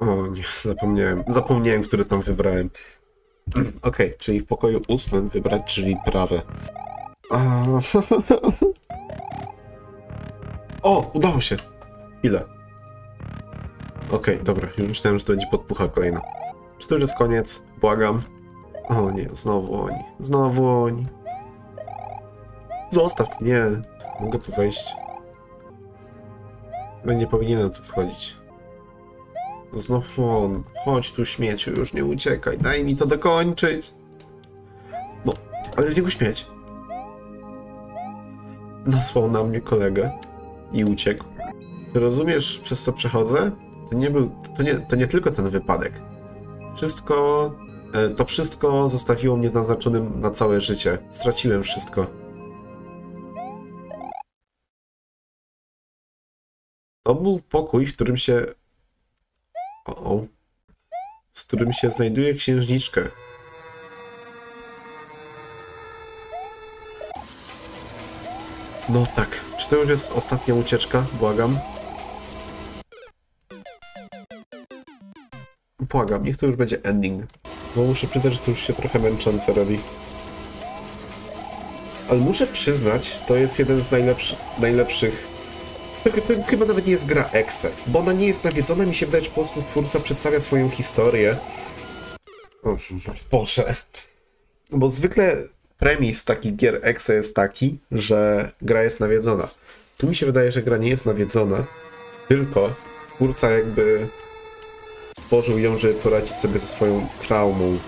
O nie, zapomniałem. Zapomniałem, który tam wybrałem. Okej, czyli w pokoju 8 wybrać drzwi prawe. O, udało się. Ile? Okej, dobra. Już myślałem, że to będzie podpucha kolejna. Czy to już jest koniec? Błagam. O nie, znowu oni. Znowu oni. Zostaw mnie. Mogę tu wejść. Ja nie powinienem tu wchodzić. Znowu on. Chodź tu, śmieciu, już nie uciekaj. Daj mi to dokończyć. No, ale z niego śmieć. Nasłał na mnie kolegę i uciekł. Rozumiesz, przez co przechodzę? To nie tylko ten wypadek. To wszystko zostawiło mnie naznaczonym na całe życie. Straciłem wszystko. To był pokój, w którym się... znajduje księżniczka. No tak. Czy to już jest ostatnia ucieczka? Błagam. Błagam, niech to już będzie ending. Bo muszę przyznać, że to już się trochę męczące robi. Ale muszę przyznać, to jest jeden z najlepszych... To chyba nawet nie jest gra EXE, bo ona nie jest nawiedzona, mi się wydaje, że po prostu twórca przedstawia swoją historię. O Boże. Bo zwykle premis takich gier EXE jest taki, że gra jest nawiedzona. Tu mi się wydaje, że gra nie jest nawiedzona, tylko twórca jakby stworzył ją, żeby poradzić sobie ze swoją traumą.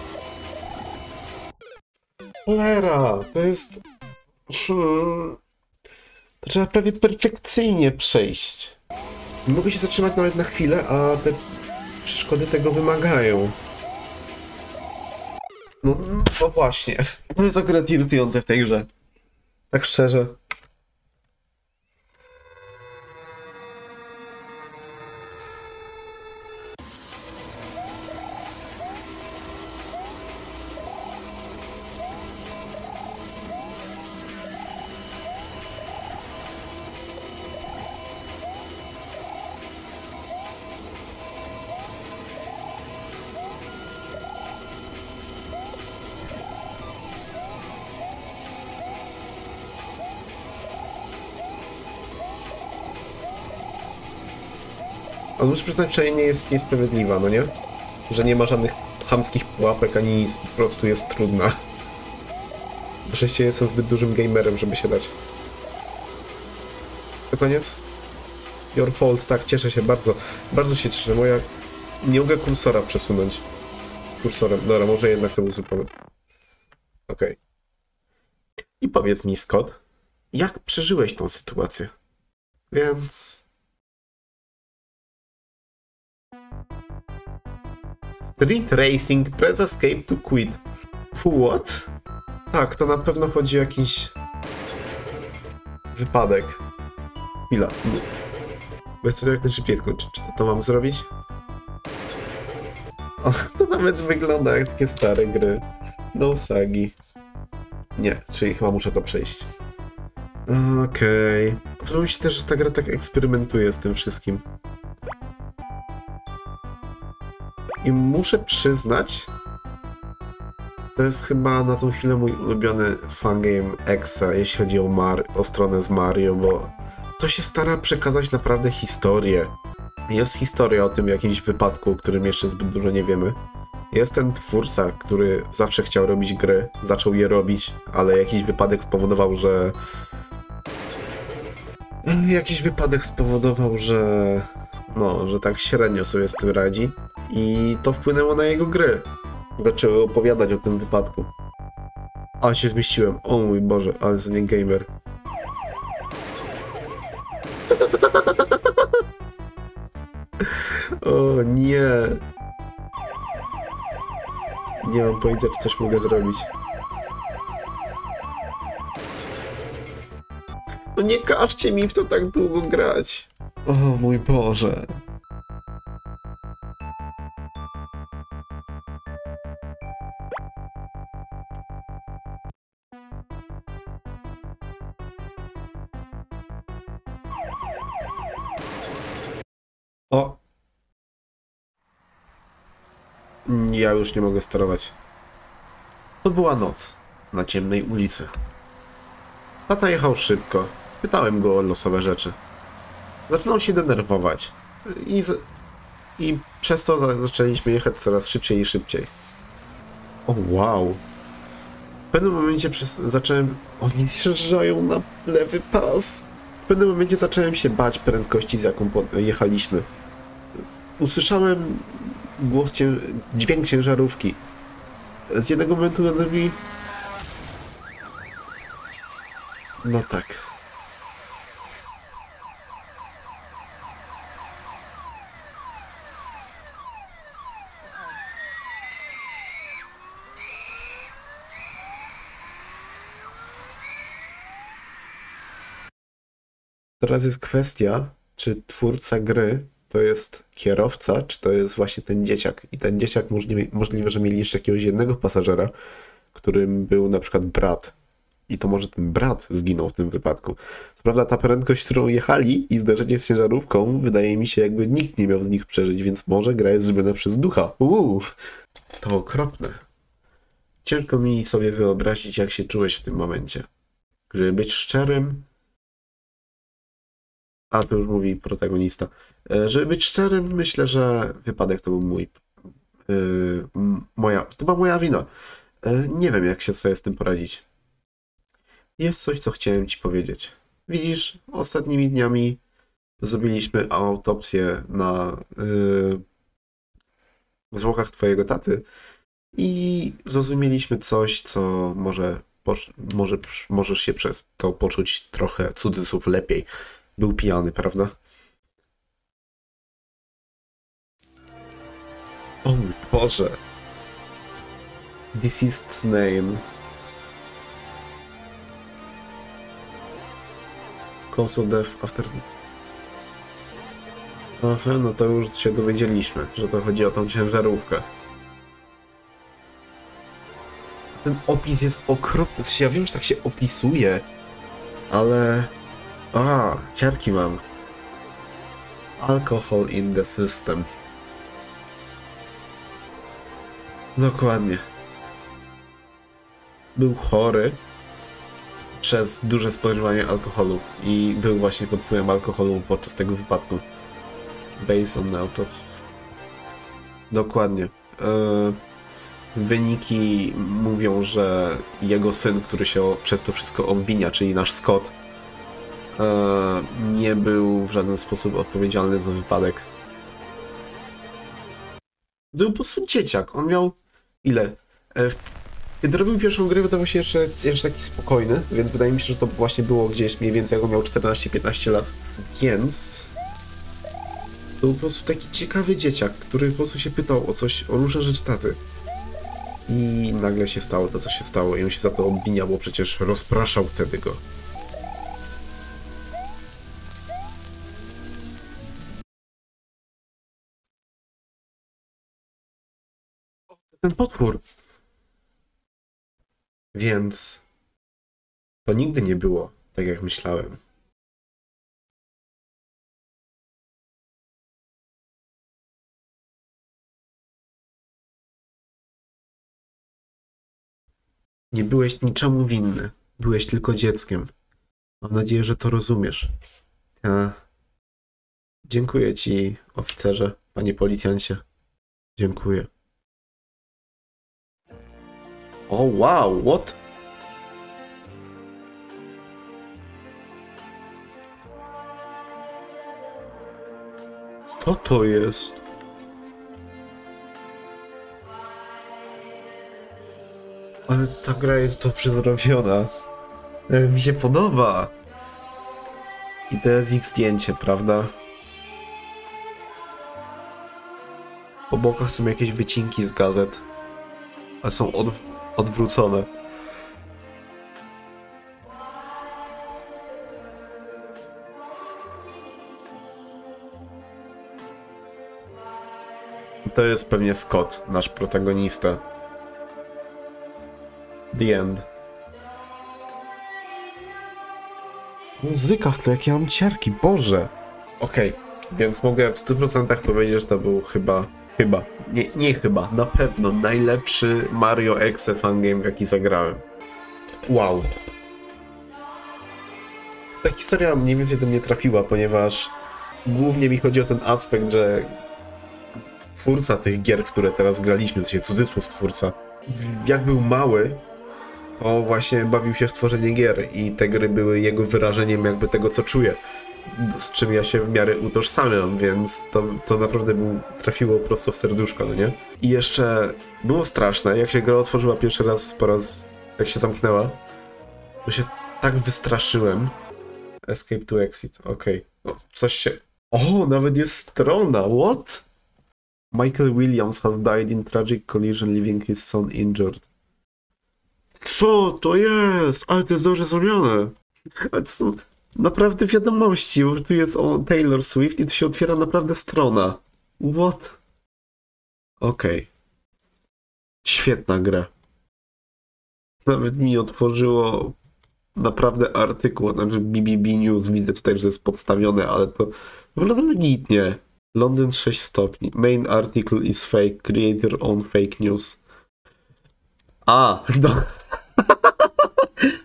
Cholera, to jest... Trzeba prawie perfekcyjnie przejść. Nie mogę się zatrzymać nawet na chwilę, a te przeszkody tego wymagają. No właśnie. To jest akurat irytujące w tej grze. Tak szczerze. Ale muszę przyznać, że nie jest niesprawiedliwa, no nie? Że nie ma żadnych chamskich pułapek ani nic, po prostu jest trudna. Oczywiście jestem zbyt dużym gamerem, żeby się dać. To koniec? Your fault, tak, cieszę się bardzo. Bardzo się cieszę, moja... Nie mogę kursora przesunąć. Kursorem, dobra, może jednak to był zły pomysł. Okej. I powiedz mi, Scott, jak przeżyłeś tą sytuację? Street Racing, press escape to quit. What? Tak, to na pewno chodzi o jakiś... wypadek. Chwila. Bo chcę to jak najszybciej skończyć. Czy to mam zrobić? O, to nawet wygląda jak takie stare gry. No sagi. Nie, czyli chyba muszę to przejść. Okej. Podoba mi się też, że ta gra tak eksperymentuje z tym wszystkim. I muszę przyznać, to jest chyba na tą chwilę mój ulubiony fangame EXE, jeśli chodzi o stronę z Mario, bo to się stara przekazać naprawdę historię. Jest historia o tym jakimś wypadku, o którym jeszcze zbyt dużo nie wiemy. Jest ten twórca, który zawsze chciał robić gry, zaczął je robić, ale jakiś wypadek spowodował, że... No, że tak średnio sobie z tym radzi. I to wpłynęło na jego gry. Zaczęły opowiadać o tym wypadku. A się zmieściłem. O mój Boże, ale to nie gamer. O nie. Nie mam pojęcia, czy coś mogę zrobić. No nie każcie mi w to tak długo grać. O mój Boże. Ja już nie mogę sterować. To była noc na ciemnej ulicy. Tata jechał szybko. Pytałem go o losowe rzeczy. Zaczynał się denerwować. I przez to zaczęliśmy jechać coraz szybciej i szybciej. O wow. W pewnym momencie zacząłem... Oni zjeżdżają na lewy pas. W pewnym momencie zacząłem się bać prędkości, z jaką jechaliśmy. Usłyszałem głos dźwięk ciężarówki. Z jednego momentu będę mi... No tak. Teraz jest kwestia, czy twórca gry to jest kierowca, czy to jest właśnie ten dzieciak. I ten dzieciak możliwe, że mieli jeszcze jakiegoś jednego pasażera, którym był na przykład brat. I to może ten brat zginął w tym wypadku. Co prawda ta prędkość, którą jechali i zderzenie z ciężarówką, wydaje mi się, jakby nikt nie miał z nich przeżyć, więc może gra jest zrobiona przez ducha. To okropne. Ciężko mi sobie wyobrazić, jak się czułeś w tym momencie. Żeby być szczerym... A, to już mówi protagonista. Żeby być szczerym, myślę, że wypadek to był moja wina. Nie wiem, jak się sobie z tym poradzić. Jest coś, co chciałem ci powiedzieć. Widzisz, ostatnimi dniami zrobiliśmy autopsję na zwłokach twojego taty i zrozumieliśmy coś, co możesz się przez to poczuć trochę, cudzysłów, lepiej. Był pijany, prawda? O mój Boże! Deceased's name. Cause of death after... Aha, no to już się dowiedzieliśmy, że to chodzi o tą ciężarówkę. Ten opis jest okropny. Ja wiem, że tak się opisuje, ale... A, ciarki mam. Alkohol in the system. Dokładnie. Był chory przez duże spożywanie alkoholu i był właśnie pod wpływem alkoholu podczas tego wypadku. Based on autopsy. Dokładnie. Wyniki mówią, że jego syn, który się przez to wszystko obwinia, czyli nasz Scott, nie był w żaden sposób odpowiedzialny za wypadek. Był po prostu dzieciak. On miał... ile? Kiedy robił pierwszą grę, wydawał się jeszcze taki spokojny, więc wydaje mi się, że to właśnie było gdzieś mniej więcej, jak on miał 14-15 lat. Więc... był po prostu taki ciekawy dzieciak, który po prostu się pytał o coś, o różne rzeczy taty. I nagle się stało to, co się stało. I on się za to obwiniał, bo przecież rozpraszał wtedy go. Ten potwór. Więc to nigdy nie było tak, jak myślałem. Nie byłeś niczemu winny. Byłeś tylko dzieckiem. Mam nadzieję, że to rozumiesz. Ja... Dziękuję ci, oficerze, panie policjancie. Dziękuję. O wow, what? Co to jest? Ale ta gra jest dobrze zrobiona. Mi się podoba. I to jest ich zdjęcie, prawda? Po bokach są jakieś wycinki z gazet. Ale są odwrócone. To jest pewnie Scott, nasz protagonista. The end. Muzyka w tle, jakie mam ciarki, Boże. Okej, więc mogę w 100% powiedzieć, że to był chyba... Nie chyba, na pewno najlepszy Mario.EXE fangame, w jaki zagrałem. Wow. Ta historia mniej więcej do mnie trafiła, ponieważ głównie mi chodzi o ten aspekt, że twórca tych gier, w które teraz graliśmy, to się cudzysłów twórca, jak był mały, to właśnie bawił się w tworzenie gier i te gry były jego wyrażeniem jakby tego, co czuje, z czym ja się w miarę utożsamiam, więc to naprawdę trafiło prosto w serduszko, no nie? I jeszcze było straszne, jak się gra otworzyła pierwszy raz, jak się zamknęła, to się tak wystraszyłem. Escape to exit, okej. Okay. O, nawet jest strona, what? Michael Williams has died in tragic collision, leaving his son injured. Co to jest? Ale to jest dobrze zrobione. To są naprawdę wiadomości, bo tu jest o Taylor Swift i tu się otwiera naprawdę strona. What? Okej. Okay. Świetna gra. Nawet mi otworzyło naprawdę artykuł, znaczy BBB News, widzę tutaj, że jest podstawione, ale to wygląda legitnie. Londyn 6 stopni. Main article is fake. Creator on fake news. A! No.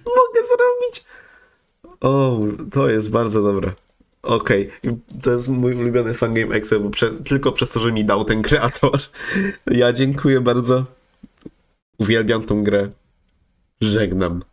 Mogę zrobić! O, to jest bardzo dobre. Okej, to jest mój ulubiony fangame EXE, bo tylko przez to, że mi dał ten kreator. Ja dziękuję bardzo. Uwielbiam tą grę. Żegnam.